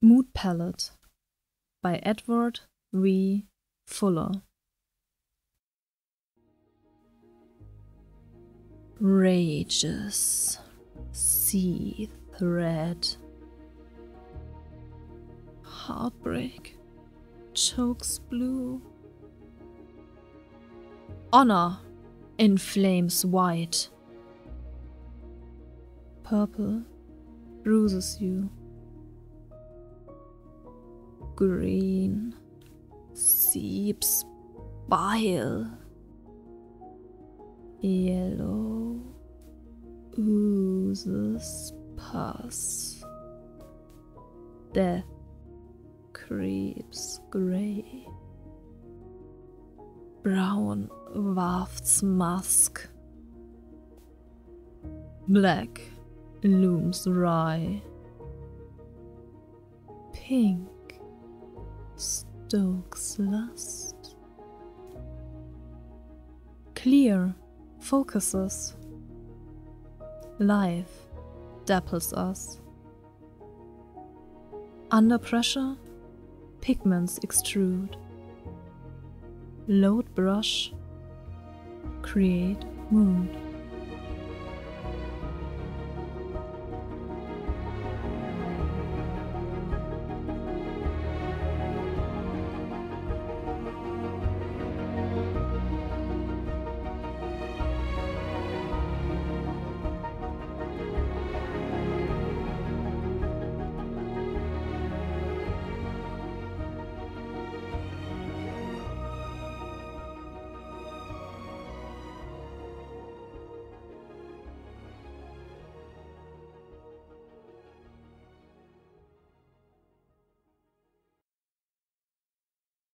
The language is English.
Mood Palette by Edward V. Fuller. Rages, seethe red. Heartbreak chokes blue. Honor inflames white. Purple bruises you. Green seeps bile. Yellow oozes pus. Death creeps grey. Brown wafts musk. Black looms wry. Pink stokes lust. Clear focuses. Life dapples us. Under pressure, pigments extrude. Load brush, create mood.